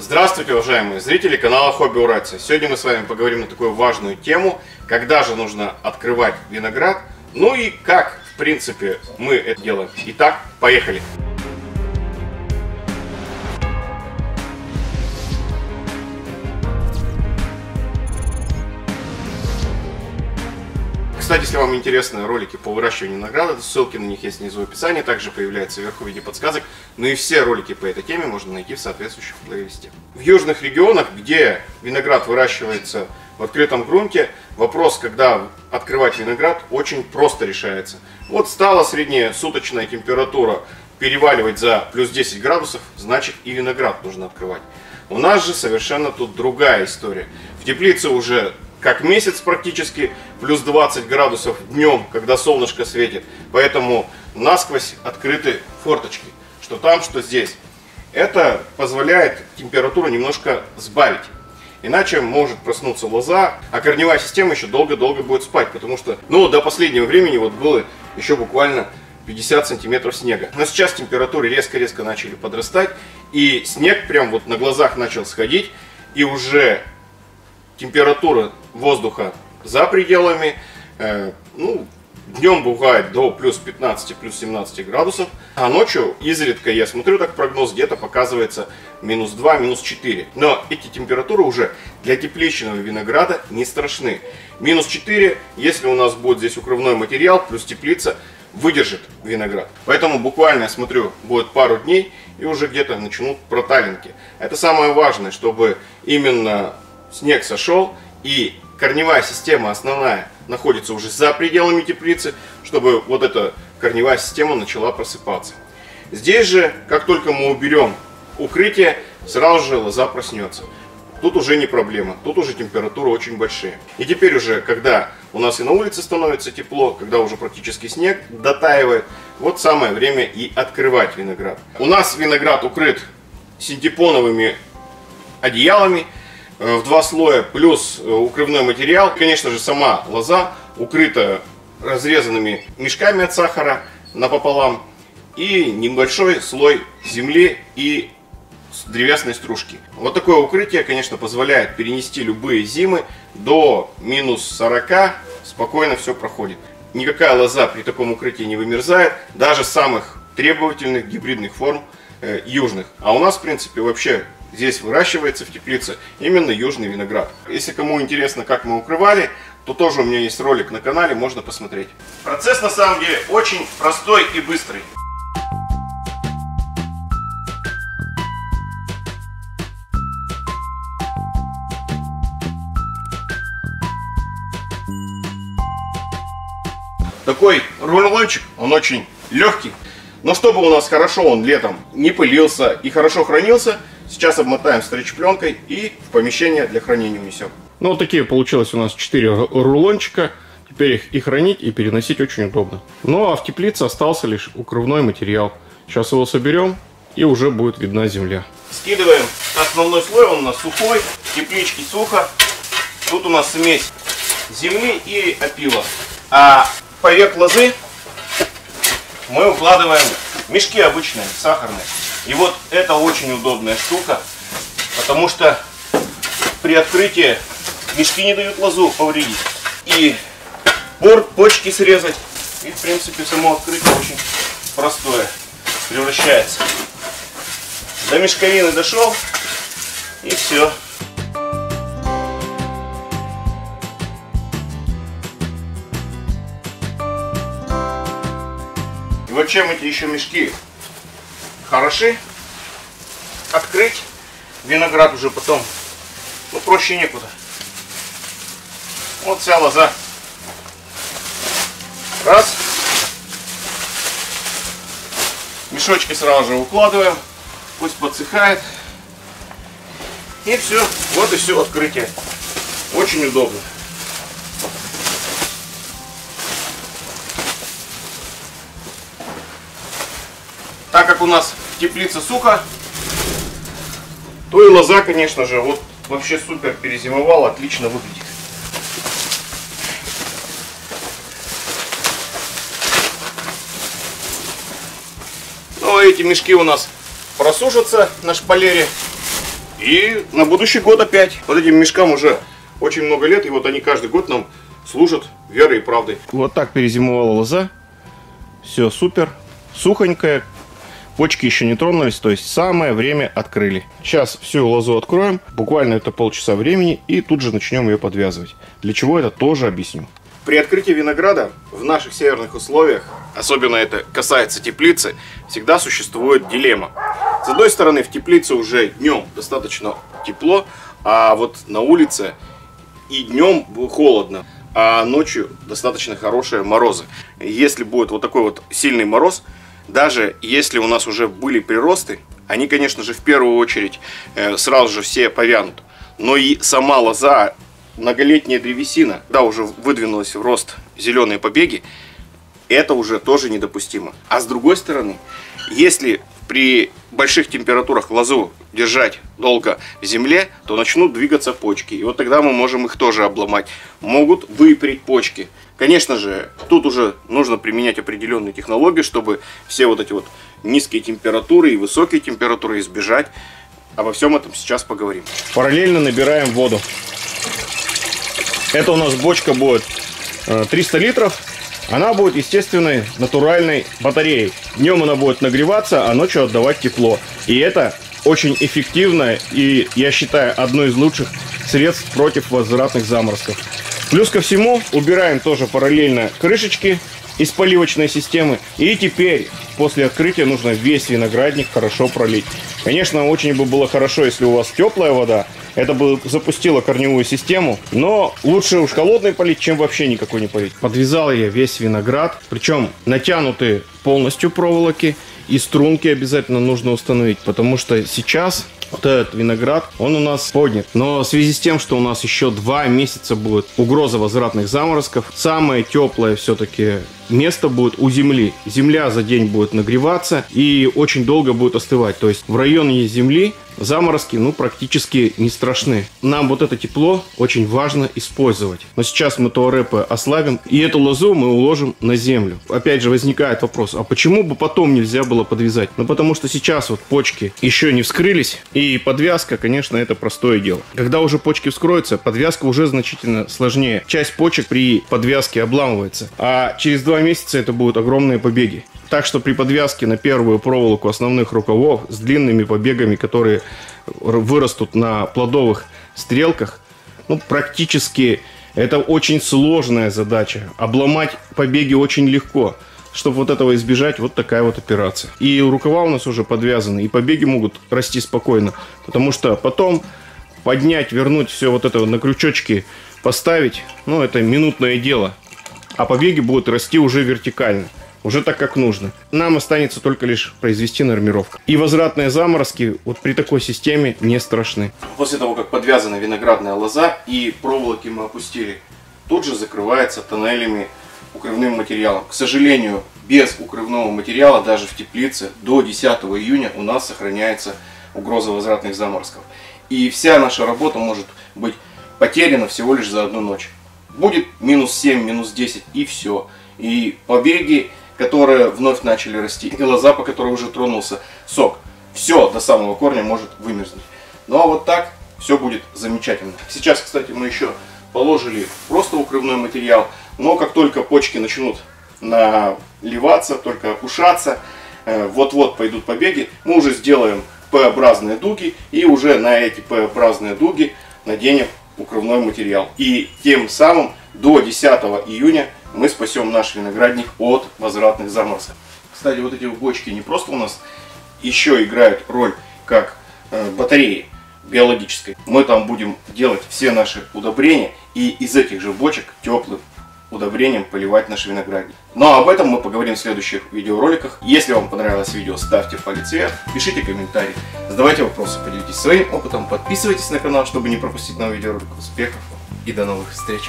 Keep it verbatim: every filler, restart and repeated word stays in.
Здравствуйте, уважаемые зрители канала Хобби Уральца. Сегодня мы с вами поговорим на такую важную тему, когда же нужно открывать виноград, ну и как, в принципе, мы это делаем. Итак, поехали! Кстати, если вам интересны ролики по выращиванию винограда, ссылки на них есть внизу в описании, также появляются вверху в виде подсказок. Ну и все ролики по этой теме можно найти в соответствующем плейлисте. В южных регионах, где виноград выращивается в открытом грунте, вопрос, когда открывать виноград, очень просто решается. Вот стала среднесуточная температура переваливать за плюс десять градусов, значит и виноград нужно открывать. У нас же совершенно тут другая история. В теплице уже как месяц практически, плюс двадцать градусов днем, когда солнышко светит. Поэтому насквозь открыты форточки, что там, что здесь. Это позволяет температуру немножко сбавить. Иначе может проснуться лоза, а корневая система еще долго-долго будет спать. Потому что ну, до последнего времени вот было еще буквально пятьдесят сантиметров снега. Но сейчас температуры резко-резко начали подрастать. И снег прям вот на глазах начал сходить. И уже температура воздуха за пределами, э, ну, днем бывает до плюс пятнадцати, плюс семнадцати градусов, а ночью изредка, я смотрю так прогноз, где-то показывается минус два, минус четыре. Но эти температуры уже для тепличного винограда не страшны. Минус четыре, если у нас будет здесь укрывной материал, плюс теплица, выдержит виноград. Поэтому буквально, я смотрю, будет пару дней и уже где-то начнут проталинки. Это самое важное, чтобы именно снег сошел и корневая система основная находится уже за пределами теплицы, чтобы вот эта корневая система начала просыпаться. Здесь же, как только мы уберем укрытие, сразу же лоза проснется. Тут уже не проблема, тут уже температуры очень большие. И теперь уже, когда у нас и на улице становится тепло, когда уже практически снег дотаивает, вот самое время и открывать виноград. У нас виноград укрыт синтепоновыми одеялами, в два слоя, плюс укрывной материал. Конечно же, сама лоза укрыта разрезанными мешками от сахара напополам и небольшой слой земли и древесной стружки. Вот такое укрытие, конечно, позволяет перенести любые зимы до минус сорока, спокойно все проходит. Никакая лоза при таком укрытии не вымерзает, даже самых требовательных гибридных форм э, южных. А у нас, в принципе, вообще здесь выращивается в теплице именно южный виноград. Если кому интересно, как мы укрывали, то тоже у меня есть ролик на канале, можно посмотреть. Процесс на самом деле очень простой и быстрый. Такой рулончик, он очень легкий. Но чтобы у нас хорошо он летом не пылился и хорошо хранился, сейчас обмотаем стрейч-пленкой и в помещение для хранения унесем. Ну вот такие получилось у нас четыре рулончика. Теперь их и хранить, и переносить очень удобно. Ну а в теплице остался лишь укрывной материал. Сейчас его соберем, и уже будет видна земля. Скидываем основной слой, он у нас сухой, в тепличке сухо. Тут у нас смесь земли и опила. А поверх лозы мы укладываем мешки обычные, сахарные. И вот это очень удобная штука, потому что при открытии мешки не дают лозу повредить. И борт, почки срезать. И, в принципе, само открытие очень простое превращается. До мешковины дошел, и все. И вот чем эти еще мешки хороши, открыть виноград уже потом, ну, проще некуда. Вот вся лоза. Раз. Мешочки сразу же укладываем, пусть подсыхает. И все, вот и все открытие. Очень удобно. Так как у нас теплица сухо, то и лоза, конечно же, вот вообще супер перезимовала, отлично выглядит. Ну а эти мешки у нас просушатся на шпалере, И на будущий год опять. Вот этим мешкам уже очень много лет, и вот они каждый год нам служат верой и правдой. Вот так перезимовала лоза. Все супер. Сухонькая. Почки еще не тронулись, то есть самое время открыли. Сейчас всю лозу откроем, буквально это полчаса времени, и тут же начнем ее подвязывать. Для чего это, тоже объясню. При открытии винограда в наших северных условиях, особенно это касается теплицы, всегда существует дилемма. С одной стороны, в теплице уже днем достаточно тепло, а вот на улице и днем холодно, а ночью достаточно хорошие морозы. Если будет вот такой вот сильный мороз, даже если у нас уже были приросты, они, конечно же, в первую очередь сразу же все повянут. Но и сама лоза, многолетняя древесина, да, уже выдвинулась в рост зеленые побеги, это уже тоже недопустимо. А с другой стороны, если при больших температурах лозу держать долго в земле, то начнут двигаться почки. И вот тогда мы можем их тоже обломать. Могут выпрямить почки. Конечно же, тут уже нужно применять определенные технологии, чтобы все вот эти вот низкие температуры и высокие температуры избежать. Обо всем этом сейчас поговорим. Параллельно набираем воду. Это у нас бочка будет триста литров. Она будет естественной, натуральной батареей. Днем она будет нагреваться, а ночью отдавать тепло. И это очень эффективно и, я считаю, одно из лучших средств против возвратных заморозков. Плюс ко всему убираем тоже параллельно крышечки из поливочной системы. И теперь после открытия нужно весь виноградник хорошо пролить. Конечно, очень бы было хорошо, если у вас теплая вода. Это бы запустило корневую систему. Но лучше уж холодный полить, чем вообще никакой не полить. Подвязал я весь виноград. Причем натянуты полностью проволоки. И струнки обязательно нужно установить. Потому что сейчас вот этот виноград, он у нас поднят. Но в связи с тем, что у нас еще два месяца будет угроза возвратных заморозков, самое теплое все-таки место будет у земли. Земля за день будет нагреваться и очень долго будет остывать. То есть в районе земли заморозки ну практически не страшны. Нам вот это тепло очень важно использовать. Но сейчас мы туарепы ослабим, и эту лозу мы уложим на землю. Опять же возникает вопрос, а почему бы потом нельзя было подвязать? Ну потому что сейчас вот почки еще не вскрылись, и подвязка, конечно, это простое дело. Когда уже почки вскроются, подвязка уже значительно сложнее. Часть почек при подвязке обламывается, а через два месяца это будут огромные побеги. Так что при подвязке на первую проволоку основных рукавов с длинными побегами, которые вырастут на плодовых стрелках, ну, практически это очень сложная задача. Обломать побеги очень легко. Чтобы вот этого избежать, вот такая вот операция. И рукава у нас уже подвязаны, и побеги могут расти спокойно. Потому что потом поднять, вернуть все вот это на крючочки, поставить, ну, это минутное дело. А побеги будут расти уже вертикально. Уже так, как нужно. Нам останется только лишь произвести нормировку. И возвратные заморозки вот при такой системе не страшны. После того, как подвязана виноградная лоза и проволоки мы опустили, тут же закрывается тоннелями укрывным материалом. К сожалению, без укрывного материала даже в теплице до десятого июня у нас сохраняется угроза возвратных заморозков. И вся наша работа может быть потеряна всего лишь за одну ночь. Будет минус семь, минус десять и все. И побеги, которые вновь начали расти, и лоза, по которой уже тронулся сок. Все до самого корня может вымерзнуть. Ну а вот так все будет замечательно. Сейчас, кстати, мы еще положили просто укрывной материал, но как только почки начнут наливаться, только опушаться, вот-вот пойдут побеги, мы уже сделаем П-образные дуги, и уже на эти П-образные дуги наденем укрывной материал. И тем самым до десятого июня мы спасем наш виноградник от возвратных заморозков. Кстати, вот эти бочки не просто у нас еще играют роль как батареи биологической. Мы там будем делать все наши удобрения и из этих же бочек теплым удобрением поливать наш виноградник. Но об этом мы поговорим в следующих видеороликах. Если вам понравилось видео, ставьте палец вверх, пишите комментарии, задавайте вопросы, поделитесь своим опытом, подписывайтесь на канал, чтобы не пропустить новые видеоролики. Успехов и до новых встреч!